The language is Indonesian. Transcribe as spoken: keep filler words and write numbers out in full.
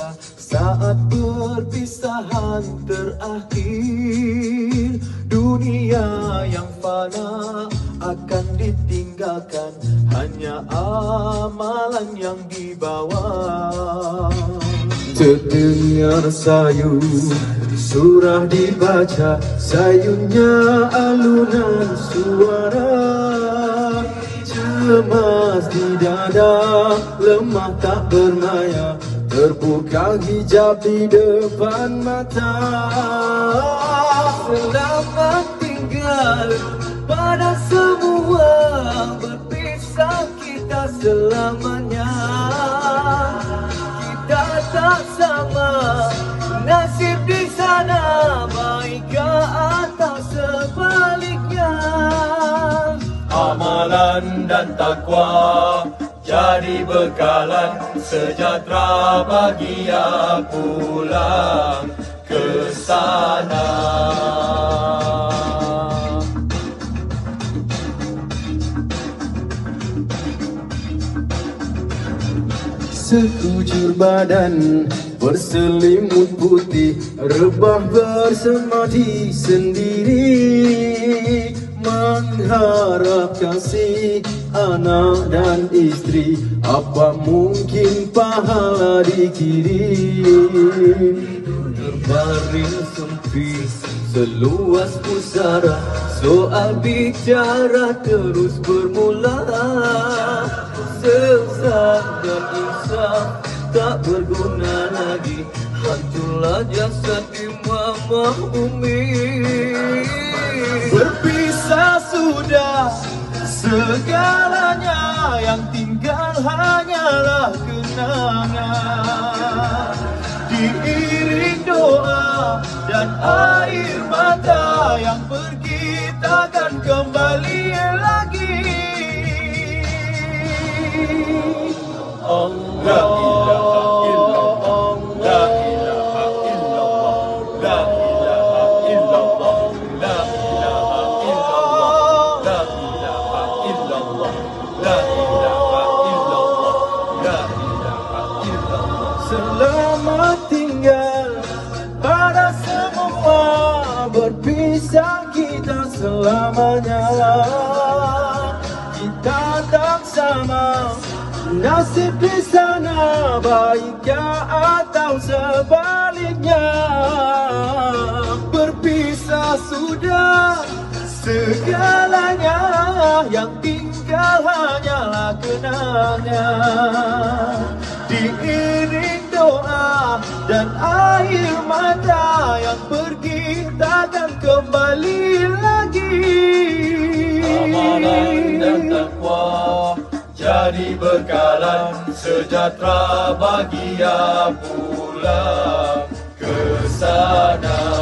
kita saat perpisahan terakhir. Dunia yang fana akan ditinggalkan, hanya amalan yang dibawa. Terdengar sayu, surah dibaca, sayunya alunan suara. Lemas di dada, lemah tak bermaya, terbuka hijab di depan mata. Selamat tinggal pada semua, berpisah kita selamanya. Kita tak sama, nasib di sana, baikkah atau sebaliknya. Amalan dan takwa jadi bekalan, sejahtera bahagia pulang ke sana. Sekujur badan berselimut putih, rebah bersemadi sendiri, mengharap kasih anak dan istri, apa mungkin pahala dikirim. Terbaring sempit seluas pusara, soal bicara terus bermula. Sesat dan insaf tak berguna lagi, hancurlah jasad Imamah Umi. Berpisah sudah segalanya, yang tinggal hanyalah kenangan. Diiring doa dan air mata, yang pergi takkan kembali lagi. Allah, selamat tinggal pada semua, berpisah kita selamanya. Kita tak sama, nasib di sana, baiknya atau sebaliknya. Berpisah sudah segalanya, yang tinggal hanyalah kenangan. Diiring doa dan air mata, yang pergi takkan kembali lagi. Amalan dan takwa jadi bekalan, sejahtera bahagia pulang ke sana.